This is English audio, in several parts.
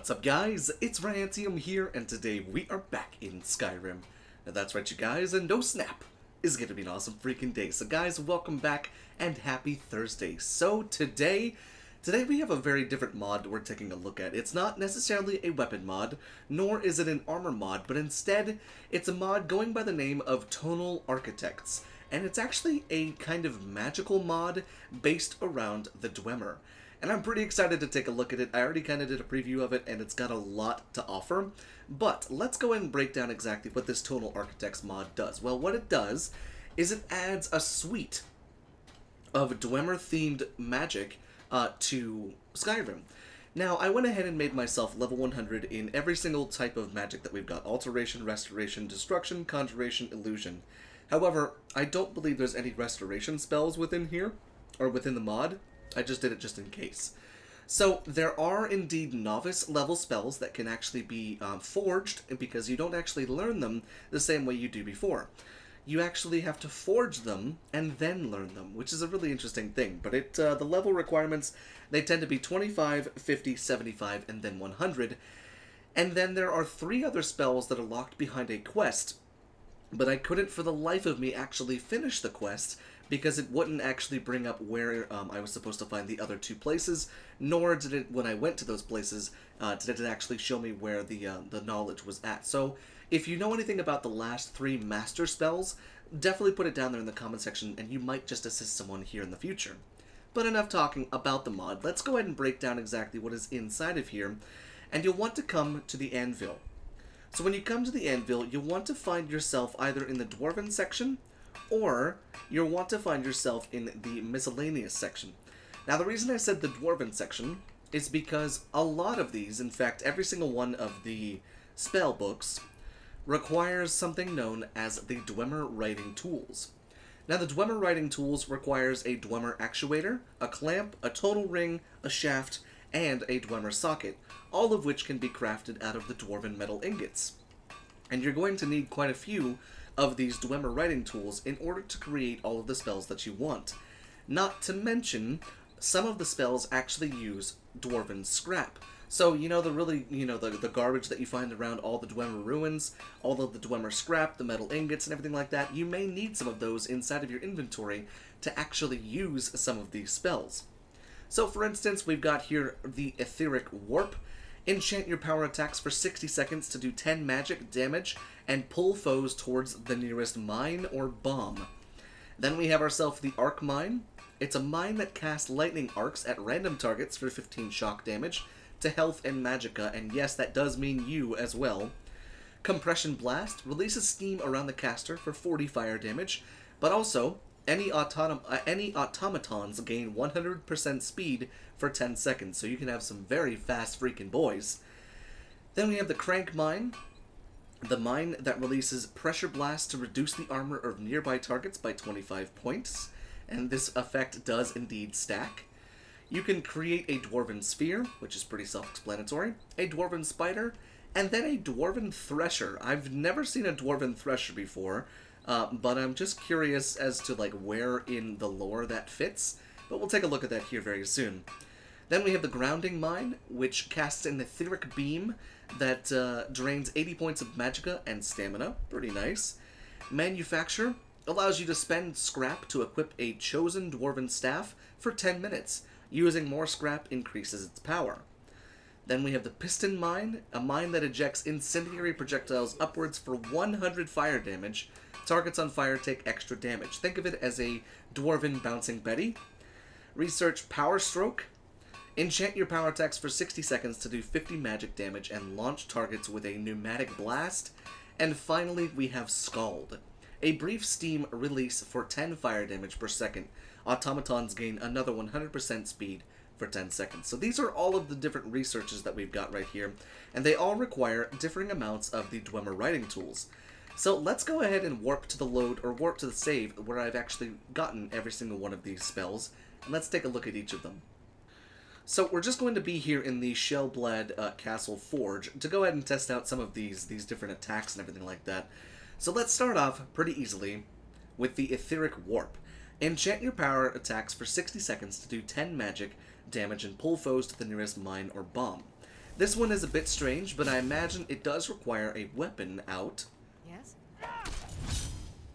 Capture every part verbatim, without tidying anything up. What's up, guys? It's RYANT one U M here, and today we are back in Skyrim. And that's right, you guys, and no snap, is gonna be an awesome freaking day. So guys, welcome back, and happy Thursday. So today, today we have a very different mod we're taking a look at. It's not necessarily a weapon mod, nor is it an armor mod, but instead, it's a mod going by the name of Tonal Architects. And it's actually a kind of magical mod based around the Dwemer. And I'm pretty excited to take a look at it. I already kind of did a preview of it, and it's got a lot to offer. But let's go ahead and break down exactly what this Tonal Architects mod does. Well, what it does is it adds a suite of Dwemer-themed magic uh, to Skyrim. Now, I went ahead and made myself level one hundred in every single type of magic that we've got. Alteration, Restoration, Destruction, Conjuration, Illusion. However, I don't believe there's any Restoration spells within here, or within the mod. I just did it just in case. So there are indeed novice level spells that can actually be um, forged, because you don't actually learn them the same way you do before. You actually have to forge them and then learn them, which is a really interesting thing. But it uh, the level requirements, they tend to be twenty-five, fifty, seventy-five, and then one hundred. And then there are three other spells that are locked behind a quest, but I couldn't for the life of me actually finish the quest, because it wouldn't actually bring up where um, I was supposed to find the other two places, nor did it, when I went to those places, uh, did it actually show me where the, uh, the knowledge was at. So if you know anything about the last three master spells, definitely put it down there in the comment section, and you might just assist someone here in the future. But enough talking about the mod. Let's go ahead and break down exactly what is inside of here, and you'll want to come to the anvil. So when you come to the anvil, you'll want to find yourself either in the Dwarven section, or you'll want to find yourself in the miscellaneous section. Now, the reason I said the Dwarven section is because a lot of these, in fact, every single one of the spell books requires something known as the Dwemer Writing Tools. Now, the Dwemer Writing Tools requires a Dwemer Actuator, a Clamp, a Tonal Ring, a Shaft, and a Dwemer Socket, all of which can be crafted out of the Dwarven Metal Ingots. And you're going to need quite a few of these Dwemer Writing Tools in order to create all of the spells that you want. Not to mention, some of the spells actually use Dwarven Scrap. So, you know, the really, you know, the, the garbage that you find around all the Dwemer Ruins, all of the Dwemer Scrap, the Metal Ingots, and everything like that, you may need some of those inside of your inventory to actually use some of these spells. So, for instance, we've got here the Etheric Warp. Enchant your power attacks for sixty seconds to do ten magic damage and pull foes towards the nearest mine or bomb. Then we have ourselves the Arc Mine. It's a mine that casts lightning arcs at random targets for fifteen shock damage to health and magicka, and yes, that does mean you as well. Compression Blast releases steam around the caster for forty fire damage, but also any, autom uh, any automatons gain one hundred percent speed for ten seconds, so you can have some very fast freaking boys. Then we have the Crank Mine, the mine that releases pressure blasts to reduce the armor of nearby targets by twenty-five points, and this effect does indeed stack. You can create a Dwarven Sphere, which is pretty self-explanatory, a Dwarven Spider, and then a Dwarven Thresher. I've never seen a Dwarven Thresher before, Uh, but I'm just curious as to, like, where in the lore that fits, but we'll take a look at that here very soon. Then we have the Grounding Mine, which casts an etheric beam that uh, drains eighty points of magicka and stamina. Pretty nice. Manufacture allows you to spend scrap to equip a chosen Dwarven staff for ten minutes. Using more scrap increases its power. Then we have the Piston Mine, a mine that ejects incendiary projectiles upwards for one hundred fire damage. Targets on fire take extra damage. Think of it as a Dwarven Bouncing Betty. Research Power Stroke. Enchant your power attacks for sixty seconds to do fifty magic damage and launch targets with a Pneumatic Blast. And finally, we have Scald. A brief steam release for ten fire damage per second. Automatons gain another one hundred percent speed for ten seconds. So these are all of the different researches that we've got right here, and they all require differing amounts of the Dwemer Writing Tools. So let's go ahead and warp to the load, or warp to the save, where I've actually gotten every single one of these spells, and let's take a look at each of them. So we're just going to be here in the Shellblad uh, Castle Forge to go ahead and test out some of these, these different attacks and everything like that. So let's start off pretty easily with the Etheric Warp. Enchant your power attacks for sixty seconds to do ten magic damage and pull foes to the nearest mine or bomb. This one is a bit strange, but I imagine it does require a weapon out. Yes.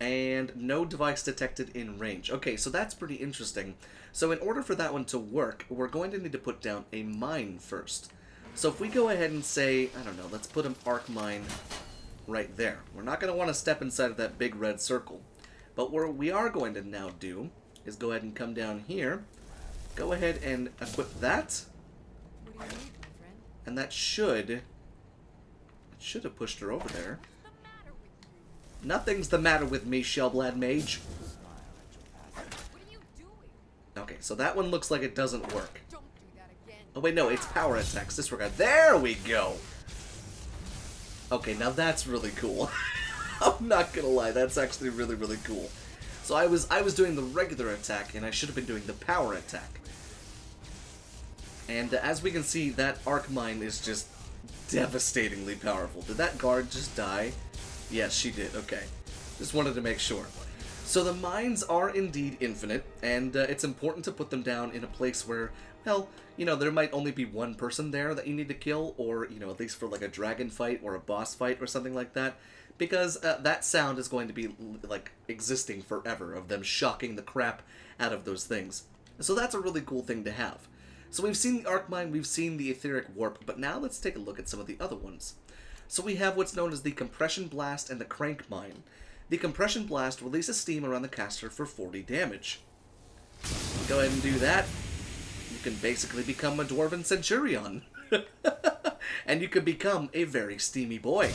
And no device detected in range. Okay, so that's pretty interesting. So in order for that one to work, we're going to need to put down a mine first. So if we go ahead and say, I don't know, let's put an arc mine right there. We're not going to want to step inside of that big red circle. But what we are going to now do is go ahead and come down here, go ahead and equip that. What do you need, friend? And that should, it should have pushed her over there. Nothing's the matter with me, Shellblad Mage. Okay, so that one looks like it doesn't work. Oh wait, no, it's power attacks. Disregard. There we go! Okay, now that's really cool. I'm not gonna lie, that's actually really, really cool. So I was I was doing the regular attack, and I should have been doing the power attack. And uh, as we can see, that Arc Mine is just devastatingly powerful. Did that guard just die? Yes, she did. Okay. Just wanted to make sure. So the mines are indeed infinite, and uh, it's important to put them down in a place where, well, you know, there might only be one person there that you need to kill, or, you know, at least for like a dragon fight or a boss fight or something like that, because uh, that sound is going to be, like, existing forever of them shocking the crap out of those things. So that's a really cool thing to have. So we've seen the Arc Mine, we've seen the Etheric Warp, but now let's take a look at some of the other ones. So we have what's known as the Compression Blast and the Crank Mine. The Compression Blast releases steam around the caster for forty damage. Go ahead and do that. You can basically become a Dwarven Centurion. And you can become a very steamy boy.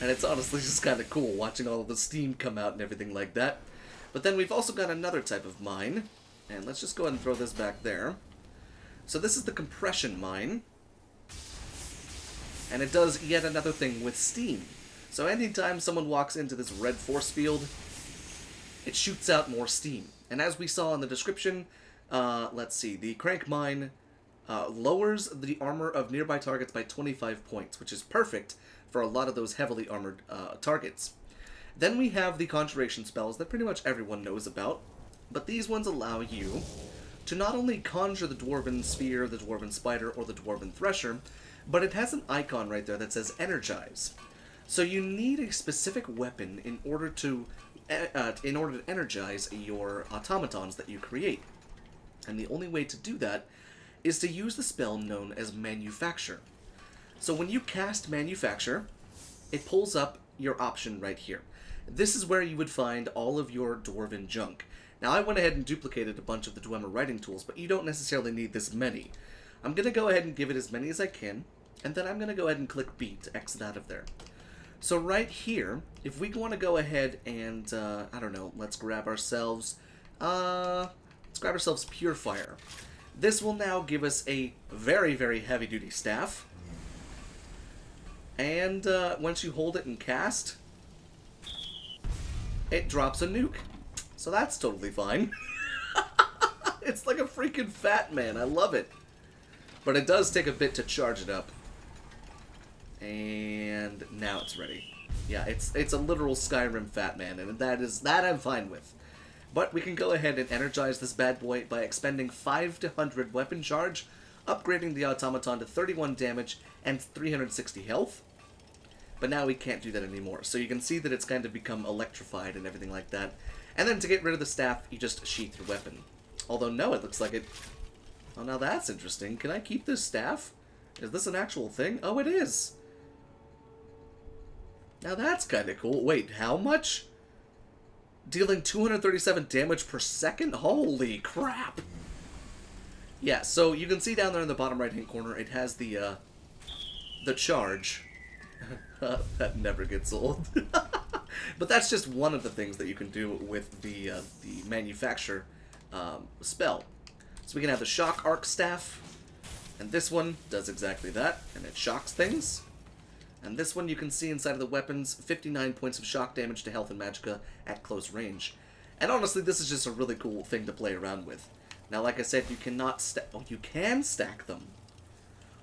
And it's honestly just kind of cool watching all of the steam come out and everything like that. But then we've also got another type of mine. And let's just go ahead and throw this back there. So this is the Compression Mine. And it does yet another thing with steam. So anytime someone walks into this red force field, it shoots out more steam. And as we saw in the description, uh, let's see, the Crank Mine uh, lowers the armor of nearby targets by twenty-five points, which is perfect for a lot of those heavily armored uh, targets. Then we have the Conjuration spells that pretty much everyone knows about, but these ones allow you to not only conjure the Dwarven Sphere, the Dwarven Spider, or the Dwarven Thresher, but it has an icon right there that says Energize. So you need a specific weapon in order to uh, in order to energize your automatons that you create. And the only way to do that is to use the spell known as Manufacture. So when you cast Manufacture, it pulls up your option right here. This is where you would find all of your Dwarven junk. Now I went ahead and duplicated a bunch of the Dwemer writing tools, but you don't necessarily need this many. I'm going to go ahead and give it as many as I can, and then I'm going to go ahead and click B to exit out of there. So right here, if we want to go ahead and, uh, I don't know, let's grab ourselves, uh, let's grab ourselves Purefire. This will now give us a very, very heavy-duty staff. And uh, once you hold it and cast, it drops a nuke. So that's totally fine. It's like a freaking fat man. I love it. But it does take a bit to charge it up. And now it's ready. Yeah, it's it's a literal Skyrim fat man, and that is that I'm fine with. But we can go ahead and energize this bad boy by expending five to one hundred weapon charge, upgrading the automaton to thirty-one damage and three hundred sixty health. But now we can't do that anymore. So you can see that it's kind of become electrified and everything like that. And then to get rid of the staff, you just sheath your weapon. Although, no, it looks like it... Oh, now that's interesting. Can I keep this staff? Is this an actual thing? Oh, it is! Now that's kind of cool. Wait, how much? Dealing two hundred thirty-seven damage per second? Holy crap! Yeah, so you can see down there in the bottom right-hand corner, it has the, uh... the charge. That never gets old. But that's just one of the things that you can do with the, uh, the Manufacture um, spell. So we can have the Shock Arc Staff, and this one does exactly that, and it shocks things. And this one you can see inside of the weapons, fifty-nine points of shock damage to health and magicka at close range. And honestly, this is just a really cool thing to play around with. Now, like I said, you cannot stack... Oh, you can stack them!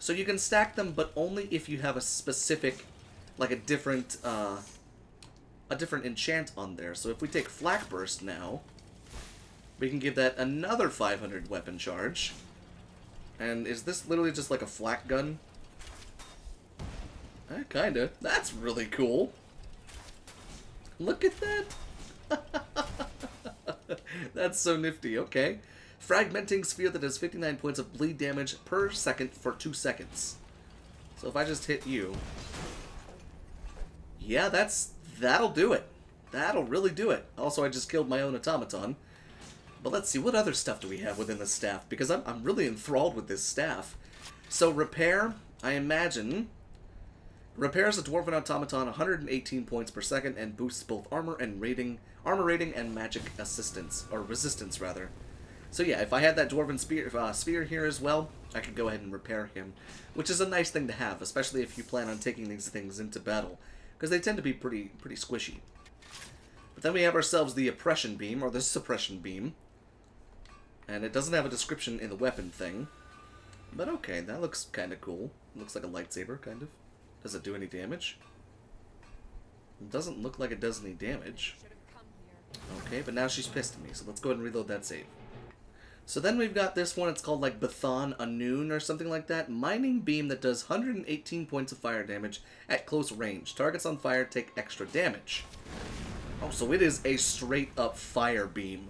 So you can stack them, but only if you have a specific, like a different, uh... a different enchant on there. So if we take Flak Burst now... we can give that another five hundred weapon charge. And is this literally just like a flak gun? Eh, kinda. That's really cool. Look at that. That's so nifty. Okay. Fragmenting Sphere that does fifty-nine points of bleed damage per second for two seconds. So if I just hit you... Yeah, that's... That'll do it. That'll really do it. Also, I just killed my own automaton. But let's see, what other stuff do we have within the staff? Because I'm, I'm really enthralled with this staff. So repair, I imagine... Repairs a Dwarven Automaton one hundred eighteen points per second and boosts both armor and rating, armor rating and magic assistance, or resistance rather. So yeah, if I had that Dwarven Sphere, uh, sphere here as well, I could go ahead and repair him, which is a nice thing to have, especially if you plan on taking these things into battle, because they tend to be pretty pretty squishy. But then we have ourselves the Oppression Beam, or the Suppression Beam, and it doesn't have a description in the weapon thing, but okay, that looks kind of cool. It looks like a lightsaber, kind of. Does it do any damage? It doesn't look like it does any damage. Okay, but now she's pissed at me, so let's go ahead and reload that save. So then we've got this one, it's called like Bathon Anoon or something like that. Mining Beam that does one hundred eighteen points of fire damage at close range. Targets on fire take extra damage. Oh, so it is a straight up fire beam.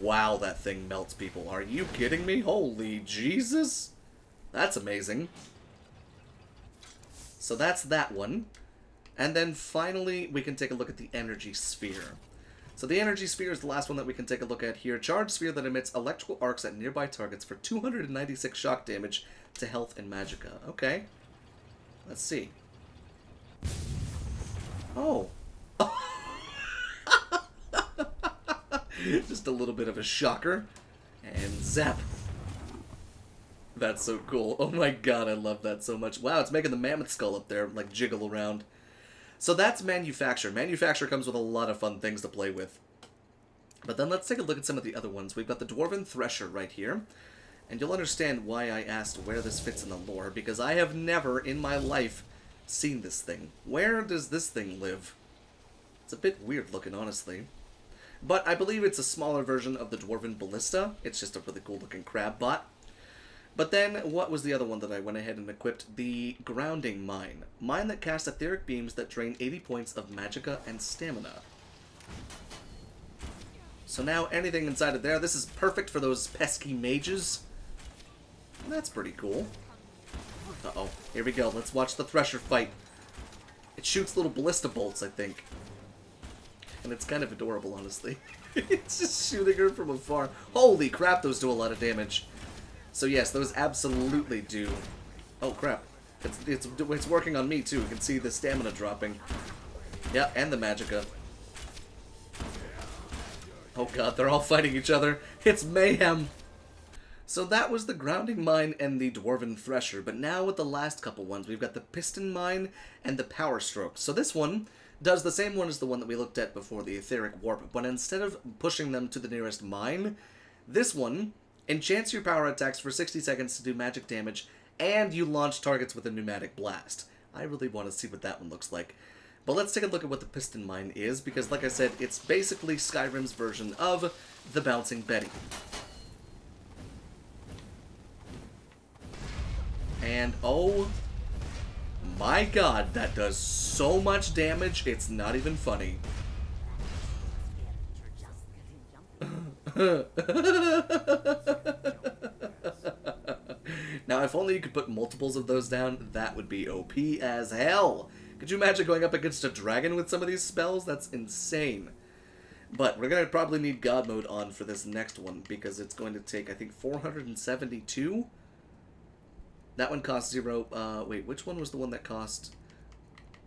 Wow, that thing melts people. Are you kidding me? Holy Jesus! That's amazing. So that's that one. And then finally, we can take a look at the Energy Sphere. So the Energy Sphere is the last one that we can take a look at here. Charge Sphere that emits electrical arcs at nearby targets for two hundred ninety-six shock damage to health and magicka. Okay. Let's see. Oh. Just a little bit of a shocker. And zap. That's so cool. Oh my god, I love that so much. Wow, it's making the mammoth skull up there, like, jiggle around. So that's Manufacture. Manufacture comes with a lot of fun things to play with. But then let's take a look at some of the other ones. We've got the Dwarven Thresher right here. And you'll understand why I asked where this fits in the lore, because I have never in my life seen this thing. Where does this thing live? It's a bit weird looking, honestly. But I believe it's a smaller version of the Dwarven Ballista. It's just a really cool looking crab bot. But then, what was the other one that I went ahead and equipped? The Grounding Mine. Mine that casts etheric beams that drain eighty points of magicka and stamina. So now, anything inside of there, this is perfect for those pesky mages. That's pretty cool. Uh-oh. Here we go. Let's watch the Thresher fight. It shoots little ballista bolts, I think. And it's kind of adorable, honestly. It's just shooting her from afar. Holy crap, those do a lot of damage. So yes, those absolutely do. Oh crap, it's, it's, it's working on me too. You can see the stamina dropping. Yeah, and the magicka. Oh god, they're all fighting each other. It's mayhem. So that was the Grounding Mine and the Dwarven Thresher, but now with the last couple ones, we've got the Piston Mine and the Power Stroke. So this one does the same one as the one that we looked at before, the Etheric Warp, but instead of pushing them to the nearest mine, this one enchants your power attacks for sixty seconds to do magic damage, and you launch targets with a Pneumatic Blast. I really want to see what that one looks like. But let's take a look at what the Piston Mine is, because like I said, it's basically Skyrim's version of the Bouncing Betty. And oh my god, that does so much damage, it's not even funny. Now, if only you could put multiples of those down, that would be O P as hell. Could you imagine going up against a dragon with some of these spells? That's insane. But we're going to probably need God Mode on for this next one, because it's going to take, I think, four hundred seventy-two? That one cost zero. Uh, wait, which one was the one that cost...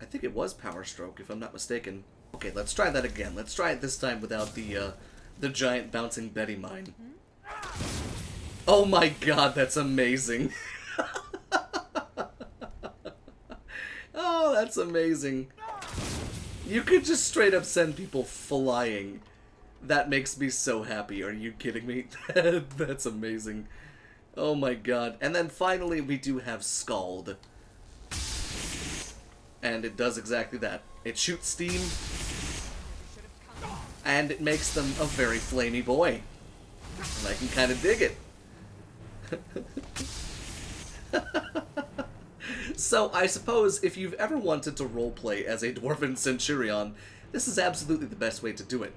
I think it was Power Stroke, if I'm not mistaken. Okay, let's try that again. Let's try it this time without the... Uh, The giant bouncing Betty mine. Oh my god, that's amazing. Oh, that's amazing. You could just straight up send people flying. That makes me so happy. Are you kidding me? That's amazing. Oh my god. And then finally we do have Scald. And it does exactly that. It shoots steam. And it makes them a very flamey boy. And I can kind of dig it. So, I suppose if you've ever wanted to roleplay as a Dwarven Centurion, this is absolutely the best way to do it.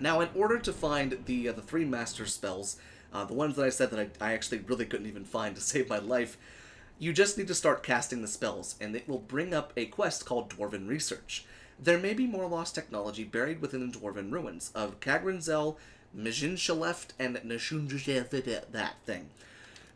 Now, in order to find the, uh, the three master spells, uh, the ones that I said that I, I actually really couldn't even find to save my life, you just need to start casting the spells, and it will bring up a quest called Dwarven Research. There may be more lost technology buried within the Dwarven ruins of Kagrinzel, Mjinshileft, and Nishunjshileft, that thing.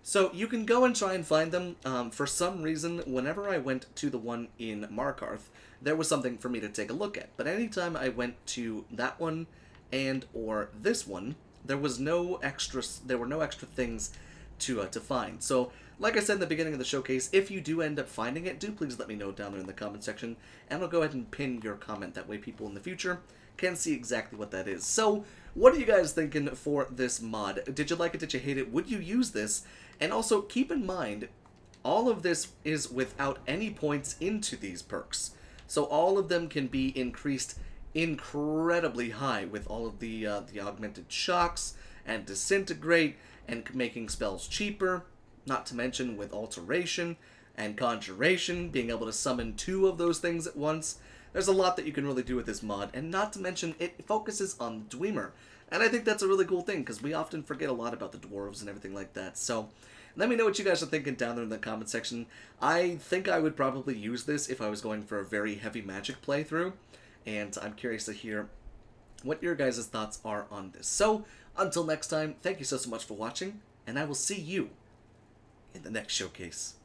So you can go and try and find them. Um, for some reason, whenever I went to the one in Markarth, there was something for me to take a look at. But anytime I went to that one and or this one, there was no extra. There were no extra things to uh, to find. So, like I said in the beginning of the showcase, if you do end up finding it, do please let me know down there in the comment section, and I'll go ahead and pin your comment. That way people in the future can see exactly what that is. So, what are you guys thinking for this mod? Did you like it? Did you hate it? Would you use this? And also, keep in mind, all of this is without any points into these perks. So all of them can be increased incredibly high with all of the, uh, the augmented shocks and disintegrate and making spells cheaper. Not to mention with Alteration and Conjuration, being able to summon two of those things at once. There's a lot that you can really do with this mod, and not to mention it focuses on the Dwemer. And I think that's a really cool thing, because we often forget a lot about the dwarves and everything like that. So, let me know what you guys are thinking down there in the comment section. I think I would probably use this if I was going for a very heavy magic playthrough, and I'm curious to hear what your guys' thoughts are on this. So, until next time, thank you so, so much for watching, and I will see you in the next showcase.